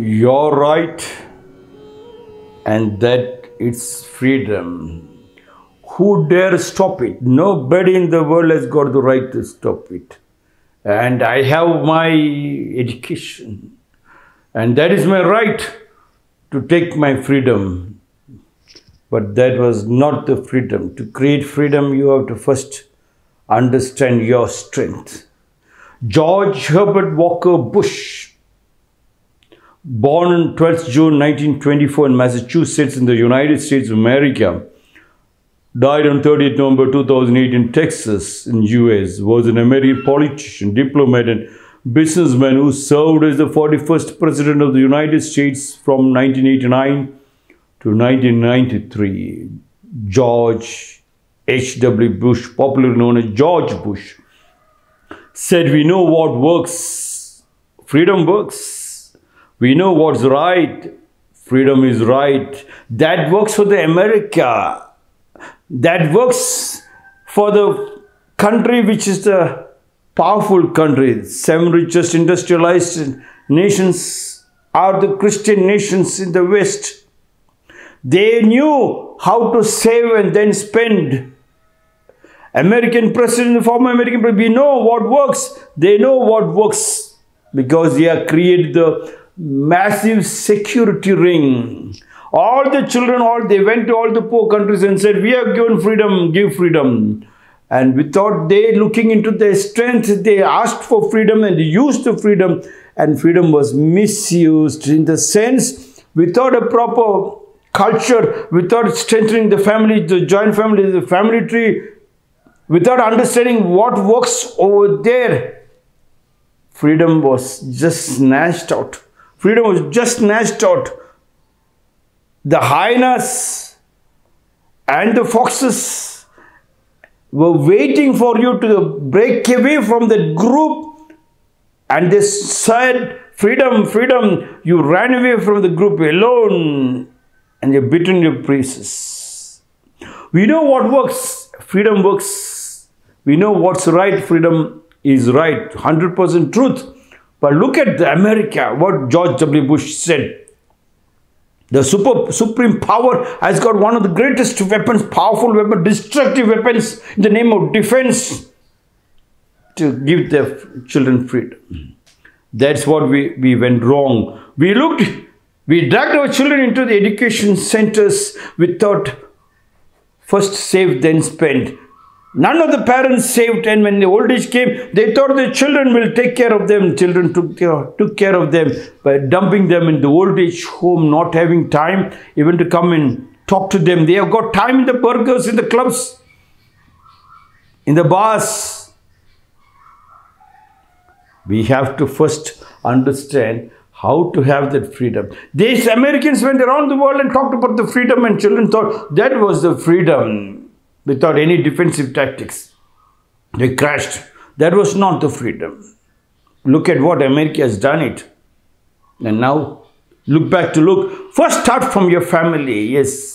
your right and that it's freedom. Who dare stop it? Nobody in the world has got the right to stop it. And I have my education, and that is my right to take my freedom. But that was not the freedom. To create freedom, you have to first understand your strength. George Herbert Walker Bush, born on 12th June 1924 in Massachusetts in the United States of America, died on 30th November 2008 in Texas in US, was an American politician, diplomat and businessman who served as the 41st President of the United States from 1989 to 1993. George H.W. Bush, popularly known as George Bush, said, "We know what works. Freedom works. We know what's right. Freedom is right. That works for the America. That works for the country which is the powerful country. Seven richest industrialized nations are the Christian nations in the West. They knew how to save and then spend. American president, former American president, we know what works. They know what works because they have created the massive security ring. All the children, they went to all the poor countries and said, we have given freedom, give freedom. And without they looking into their strength, they asked for freedom and they used the freedom. And freedom was misused in the sense, without a proper culture, without strengthening the family, the joint family, the family tree, without understanding what works over there, freedom was just snatched out. Freedom was just snatched out. The hyenas and the foxes were waiting for you to break away from that group, and they said, freedom, freedom. You ran away from the group alone and you're beaten your praises. We know what works. Freedom works. We know what's right. Freedom is right. 100% truth. But look at the America, what George W. Bush said. The supreme power has got one of the greatest weapons, powerful weapons, destructive weapons in the name of defense to give their children freedom. That's what we went wrong. We dragged our children into the education centers without first save, then spend. None of the parents saved, and when the old age came, they thought the children will take care of them. Children took care of them by dumping them in the old age home, not having time even to come and talk to them. They have got time in the burgers, in the clubs, in the bars. We have to first understand how to have that freedom. These Americans went around the world and talked about the freedom, and children thought that was the freedom. Without any defensive tactics, they crashed. That was not the freedom. Look at what America has done it. And now, look back to look. First start from your family. Yes,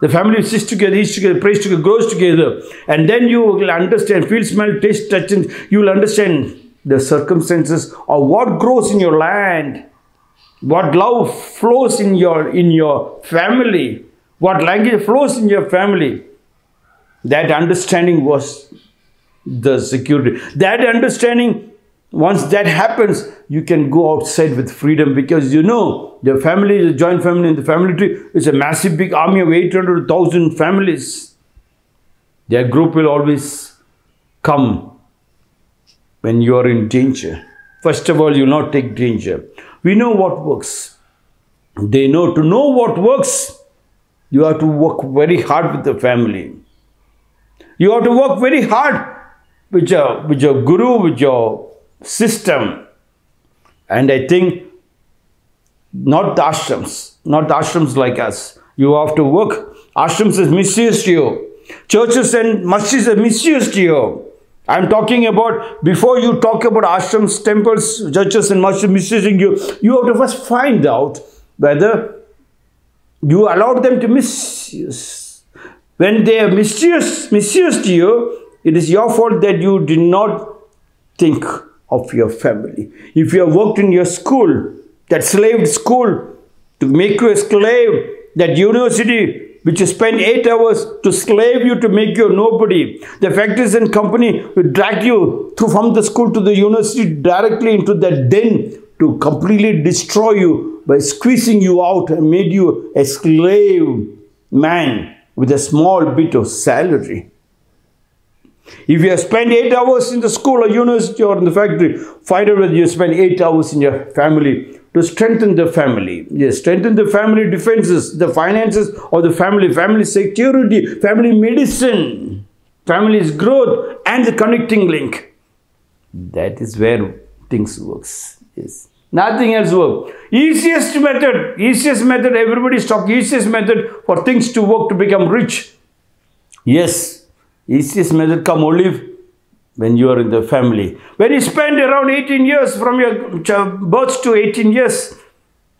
the family sits together, eats together, prays together, grows together. And then you will understand, feel, smell, taste, touch, and you will understand the circumstances of what grows in your land, what love flows in your family, what language flows in your family. That understanding was the security. That understanding, once that happens, you can go outside with freedom because you know the family, the joint family and the family tree is a massive big army of 800,000 families. Their group will always come when you are in danger. First of all, you not take danger. We know what works. They know. To know what works, you have to work very hard with the family. You have to work very hard with your guru, with your system. And I think not the ashrams like us. You have to work. Ashrams has misused you. Churches and masjids have misused you. I'm talking about, before you talk about ashrams, temples, churches and masjids misusing you, you have to first find out whether you allowed them to misuse. When they have misused you, it is your fault that you did not think of your family. If you have worked in your school, that slave school to make you a slave, that university which you spend 8 hours to slave you to make you a nobody, the factories and company will drag you through from the school to the university directly into that den to completely destroy you by squeezing you out and made you a slave man with a small bit of salary. If you have spent 8 hours in the school or university or in the factory, find out whether you spend 8 hours in your family to strengthen the family. Yes, strengthen the family defenses, the finances of the family, family security, family medicine, family's growth and the connecting link. That is where things works. Yes. Nothing else works. Easiest method, everybody's talking, easiest method for things to work to become rich. Yes. Easiest method come only when you are in the family. When you spend around 18 years from your birth to 18 years,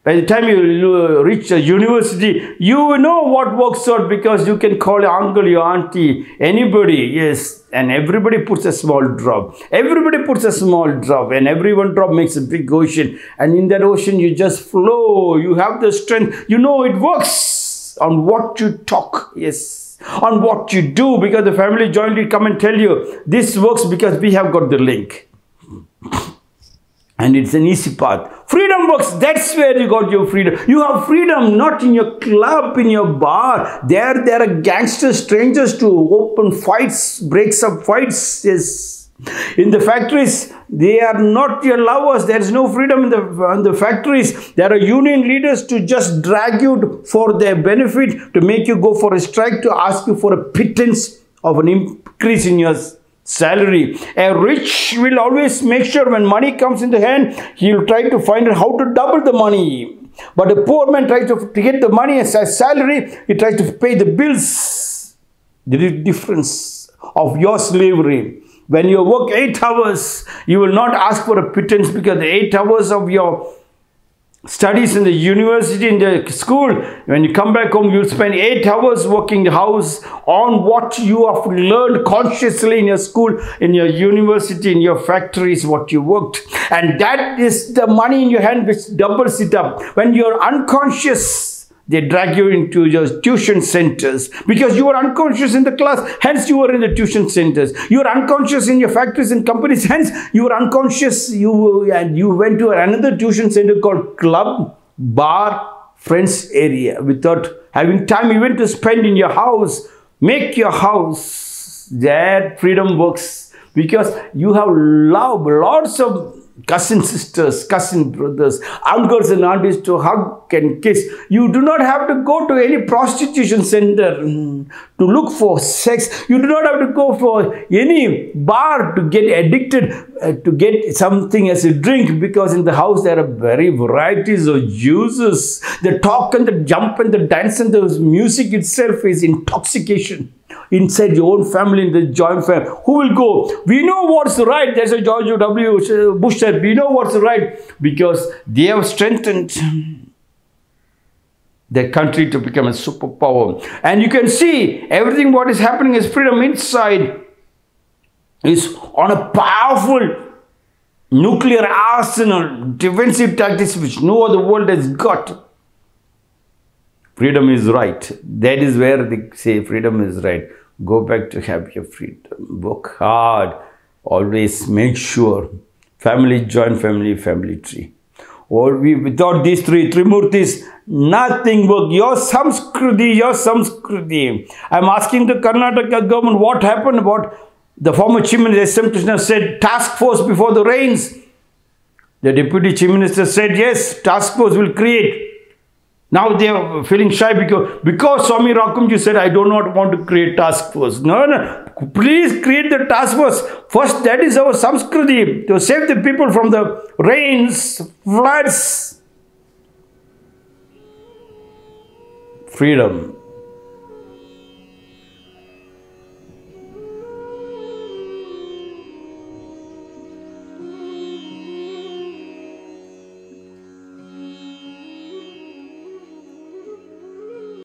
by the time you reach a university, you know what works out because you can call your uncle, your auntie, anybody, yes, and everybody puts a small drop. Everybody puts a small drop and everyone drop makes a big ocean. And in that ocean, you just flow. You have the strength. You know it works on what you talk, yes. On what you do, because the family jointly come and tell you this works because we have got the link and it's an easy path. Freedom works. That's where you got your freedom. You have freedom not in your club, in your bar. There are gangsters, strangers to open fights, breaks up fights. Yes. In the factories, they are not your lovers. There is no freedom in the factories. There are union leaders to just drag you for their benefit, to make you go for a strike, to ask you for a pittance of an increase in your salary. A rich will always make sure when money comes in the hand, he will try to find out how to double the money. But a poor man tries to get the money as a salary, he tries to pay the bills. The difference of your slavery. When you work 8 hours, you will not ask for a pittance because the 8 hours of your studies in the university, in the school, when you come back home, you will spend 8 hours working the house on what you have learned consciously in your school, in your university, in your factories, what you worked. And that is the money in your hand which doubles it up. When you are unconscious, they drag you into your tuition centers because you were unconscious in the class, hence you were in the tuition centers. You were unconscious in your factories and companies, hence you were unconscious. You went to another tuition center called club, bar, friends area without having time even to spend in your house. Make your house. That freedom works because you have love, lots of cousin sisters, cousin brothers, uncles and aunties to hug and kiss. You do not have to go to any prostitution center to look for sex. You do not have to go for any bar to get addicted, to get something as a drink, because in the house there are very varieties of juices. The talk and the jump and the dance and the music itself is intoxication. Inside your own family, in the joint family, who will go? We know what's right. That's what George W. Bush said. We know what's right because they have strengthened their country to become a superpower. And you can see everything what is happening is freedom inside is on a powerful nuclear arsenal, defensive tactics which no other world has got. Freedom is right. That is where they say freedom is right. Go back to have your freedom. Work hard. Always make sure. Family, joint family, family tree. Or without these three Trimurtis, nothing works. Your Samskriti, your Samskriti. I am asking the Karnataka government what happened about the former Chief Minister S.M. Krishna said task force before the rains. The Deputy Chief Minister said yes, task force will create. Now they are feeling shy because Swami Rakumji said, I do not want to create task force. No, no, please create the task force. First, that is our Samskriti, to save the people from the rains, floods. Freedom.